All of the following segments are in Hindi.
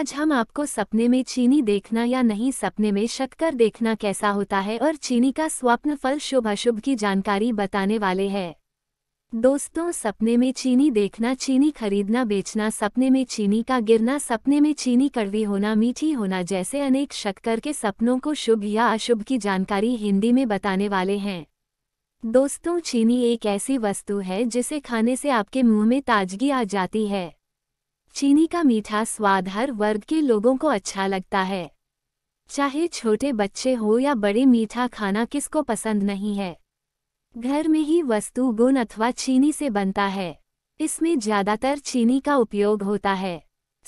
आज हम आपको सपने में चीनी देखना या नहीं, सपने में शक्कर देखना कैसा होता है और चीनी का स्वप्न फल शुभ अशुभ की जानकारी बताने वाले हैं। दोस्तों, सपने में चीनी देखना, चीनी खरीदना बेचना, सपने में चीनी का गिरना, सपने में चीनी कड़वी होना मीठी होना जैसे अनेक शक्कर के सपनों को शुभ या अशुभ की जानकारी हिंदी में बताने वाले हैं। दोस्तों, चीनी एक ऐसी वस्तु है जिसे खाने से आपके मुंह में ताजगी आ जाती है। चीनी का मीठा स्वाद हर वर्ग के लोगों को अच्छा लगता है, चाहे छोटे बच्चे हो या बड़े। मीठा खाना किसको पसंद नहीं है। घर में ही वस्तु गुण अथवा चीनी से बनता है। इसमें ज़्यादातर चीनी का उपयोग होता है।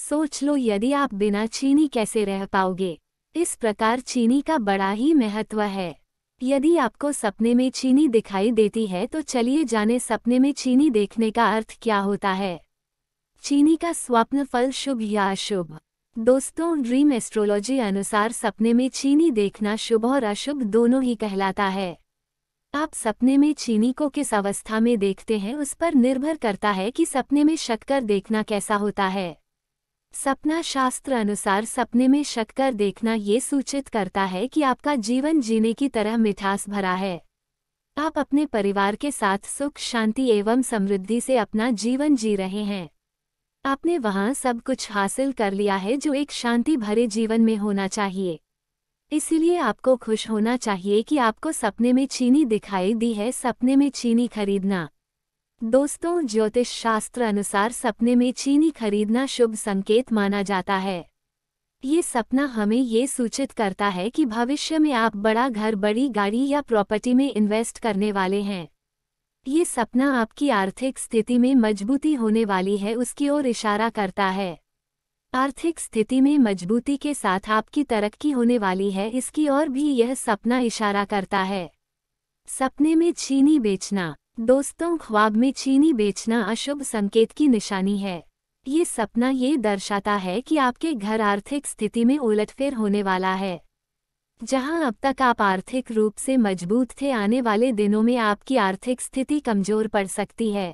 सोच लो, यदि आप बिना चीनी कैसे रह पाओगे। इस प्रकार चीनी का बड़ा ही महत्व है। यदि आपको सपने में चीनी दिखाई देती है तो चलिए जाने सपने में चीनी देखने का अर्थ क्या होता है। चीनी का स्वप्न फल शुभ या अशुभ। दोस्तों, ड्रीम एस्ट्रोलॉजी अनुसार सपने में चीनी देखना शुभ और अशुभ दोनों ही कहलाता है। आप सपने में चीनी को किस अवस्था में देखते हैं उस पर निर्भर करता है कि सपने में शक्कर देखना कैसा होता है। सपना शास्त्र अनुसार सपने में शक्कर देखना ये सूचित करता है कि आपका जीवन जीने की तरह मिठास भरा है। आप अपने परिवार के साथ सुख शांति एवं समृद्धि से अपना जीवन जी रहे हैं। आपने वहाँ सब कुछ हासिल कर लिया है जो एक शांति भरे जीवन में होना चाहिए। इसीलिए आपको खुश होना चाहिए कि आपको सपने में चीनी दिखाई दी है। सपने में चीनी खरीदना। दोस्तों, ज्योतिष शास्त्र अनुसार सपने में चीनी खरीदना शुभ संकेत माना जाता है। ये सपना हमें ये सूचित करता है कि भविष्य में आप बड़ा घर, बड़ी गाड़ी या प्रॉपर्टी में इन्वेस्ट करने वाले हैं। ये सपना आपकी आर्थिक स्थिति में मजबूती होने वाली है उसकी ओर इशारा करता है। आर्थिक स्थिति में मजबूती के साथ आपकी तरक्की होने वाली है, इसकी ओर भी यह सपना इशारा करता है। सपने में चीनी बेचना। दोस्तों, ख्वाब में चीनी बेचना अशुभ संकेत की निशानी है। ये सपना ये दर्शाता है कि आपके घर आर्थिक स्थिति में उलटफेर होने वाला है। जहां अब तक आप आर्थिक रूप से मजबूत थे, आने वाले दिनों में आपकी आर्थिक स्थिति कमजोर पड़ सकती है।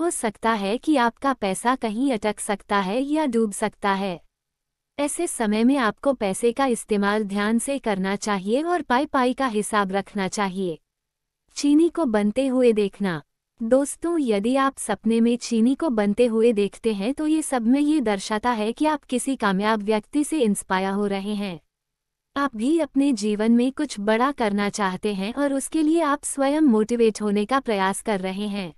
हो सकता है कि आपका पैसा कहीं अटक सकता है या डूब सकता है। ऐसे समय में आपको पैसे का इस्तेमाल ध्यान से करना चाहिए और पाई का हिसाब रखना चाहिए। चीनी को बनते हुए देखना। दोस्तों, यदि आप सपने में चीनी को बनते हुए देखते हैं तो ये सब में ये दर्शाता है कि आप किसी कामयाब व्यक्ति से इंस्पायर हो रहे हैं। आप भी अपने जीवन में कुछ बड़ा करना चाहते हैं और उसके लिए आप स्वयं मोटिवेट होने का प्रयास कर रहे हैं।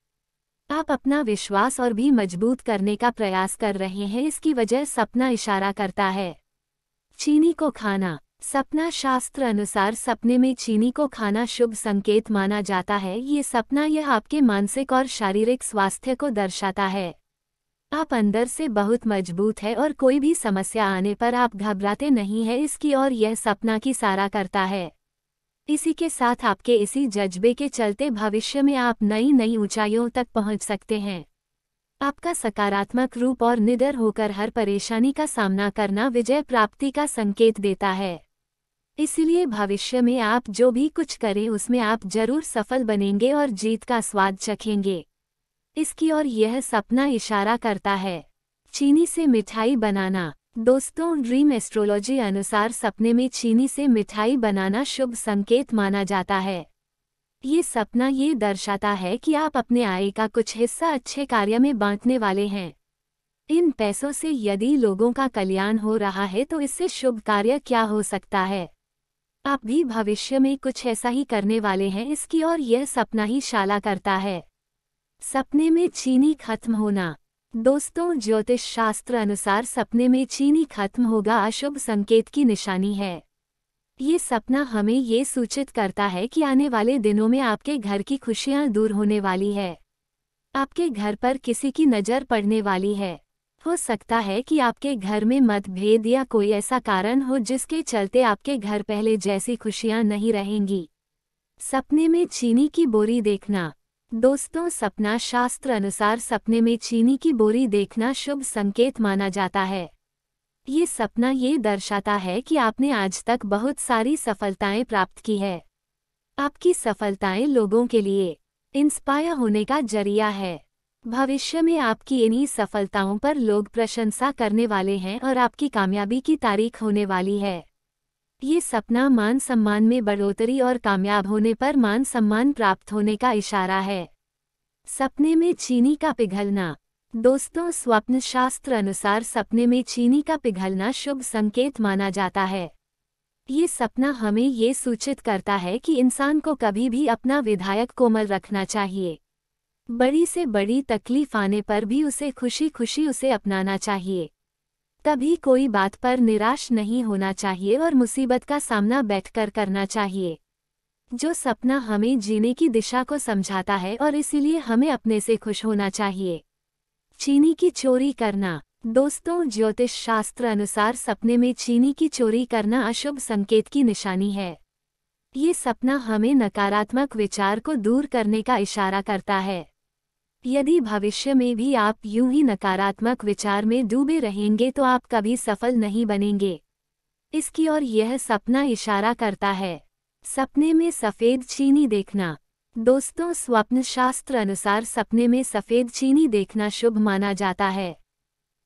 आप अपना विश्वास और भी मजबूत करने का प्रयास कर रहे हैं, इसकी वजह सपना इशारा करता है। चीनी को खाना। सपना शास्त्र अनुसार सपने में चीनी को खाना शुभ संकेत माना जाता है। ये सपना यह आपके मानसिक और शारीरिक स्वास्थ्य को दर्शाता है। आप अंदर से बहुत मजबूत है और कोई भी समस्या आने पर आप घबराते नहीं है, इसकी ओर यह सपना की इशारा करता है। इसी के साथ आपके इसी जज्बे के चलते भविष्य में आप नई नई ऊंचाइयों तक पहुंच सकते हैं। आपका सकारात्मक रूप और निडर होकर हर परेशानी का सामना करना विजय प्राप्ति का संकेत देता है। इसलिए भविष्य में आप जो भी कुछ करें उसमें आप जरूर सफल बनेंगे और जीत का स्वाद चखेंगे, इसकी ओर यह सपना इशारा करता है। चीनी से मिठाई बनाना। दोस्तों, ड्रीम एस्ट्रोलॉजी अनुसार सपने में चीनी से मिठाई बनाना शुभ संकेत माना जाता है। ये सपना ये दर्शाता है कि आप अपने आय का कुछ हिस्सा अच्छे कार्य में बांटने वाले हैं। इन पैसों से यदि लोगों का कल्याण हो रहा है तो इससे शुभ कार्य क्या हो सकता है। आप भी भविष्य में कुछ ऐसा ही करने वाले हैं, इसकी ओर यह सपना ही इशारा करता है। सपने में चीनी खत्म होना। दोस्तों, ज्योतिष शास्त्र अनुसार सपने में चीनी खत्म होगा अशुभ संकेत की निशानी है। ये सपना हमें ये सूचित करता है कि आने वाले दिनों में आपके घर की खुशियां दूर होने वाली है। आपके घर पर किसी की नज़र पड़ने वाली है। हो सकता है कि आपके घर में मतभेद या कोई ऐसा कारण हो जिसके चलते आपके घर पहले जैसी खुशियां नहीं रहेंगी। सपने में चीनी की बोरी देखना। दोस्तों, सपना शास्त्र अनुसार सपने में चीनी की बोरी देखना शुभ संकेत माना जाता है। ये सपना ये दर्शाता है कि आपने आज तक बहुत सारी सफलताएं प्राप्त की है। आपकी सफलताएं लोगों के लिए इंस्पायर होने का जरिया है। भविष्य में आपकी इन्हीं सफलताओं पर लोग प्रशंसा करने वाले हैं और आपकी कामयाबी की तारीख होने वाली है। ये सपना मान सम्मान में बढ़ोतरी और कामयाब होने पर मान सम्मान प्राप्त होने का इशारा है। सपने में चीनी का पिघलना। दोस्तों, स्वप्न शास्त्र अनुसार सपने में चीनी का पिघलना शुभ संकेत माना जाता है। ये सपना हमें ये सूचित करता है कि इंसान को कभी भी अपना विधायक कोमल रखना चाहिए। बड़ी से बड़ी तकलीफ आने पर भी उसे खुशी खुशी उसे अपनाना चाहिए। कभी कोई बात पर निराश नहीं होना चाहिए और मुसीबत का सामना बैठकर करना चाहिए। जो सपना हमें जीने की दिशा को समझाता है और इसीलिए हमें अपने से खुश होना चाहिए। चीनी की चोरी करना। दोस्तों, ज्योतिष शास्त्र अनुसार सपने में चीनी की चोरी करना अशुभ संकेत की निशानी है। ये सपना हमें नकारात्मक विचार को दूर करने का इशारा करता है। यदि भविष्य में भी आप यूं ही नकारात्मक विचार में डूबे रहेंगे तो आप कभी सफल नहीं बनेंगे, इसकी ओर यह सपना इशारा करता है। सपने में सफ़ेद चीनी देखना। दोस्तों, स्वप्न शास्त्र अनुसार सपने में सफ़ेद चीनी देखना शुभ माना जाता है।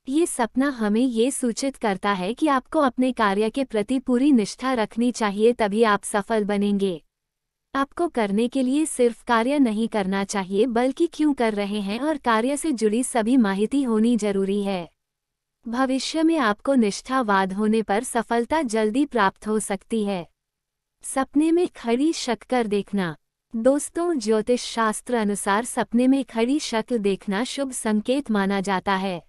ये सपना हमें ये सूचित करता है कि आपको अपने कार्य के प्रति पूरी निष्ठा रखनी चाहिए, तभी आप सफल बनेंगे। आपको करने के लिए सिर्फ कार्य नहीं करना चाहिए, बल्कि क्यों कर रहे हैं और कार्य से जुड़ी सभी माहिती होनी जरूरी है। भविष्य में आपको निष्ठावाद होने पर सफलता जल्दी प्राप्त हो सकती है। सपने में खड़ी शक्कर देखना। दोस्तों, ज्योतिष शास्त्र अनुसार सपने में खड़ी शक्ल देखना शुभ संकेत माना जाता है।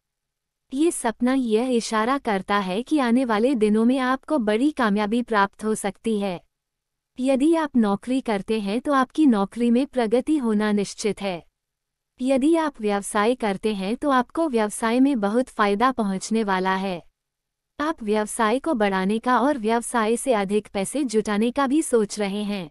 ये सपना यह इशारा करता है कि आने वाले दिनों में आपको बड़ी कामयाबी प्राप्त हो सकती है। यदि आप नौकरी करते हैं तो आपकी नौकरी में प्रगति होना निश्चित है। यदि आप व्यवसाय करते हैं तो आपको व्यवसाय में बहुत फ़ायदा पहुंचने वाला है। आप व्यवसाय को बढ़ाने का और व्यवसाय से अधिक पैसे जुटाने का भी सोच रहे हैं।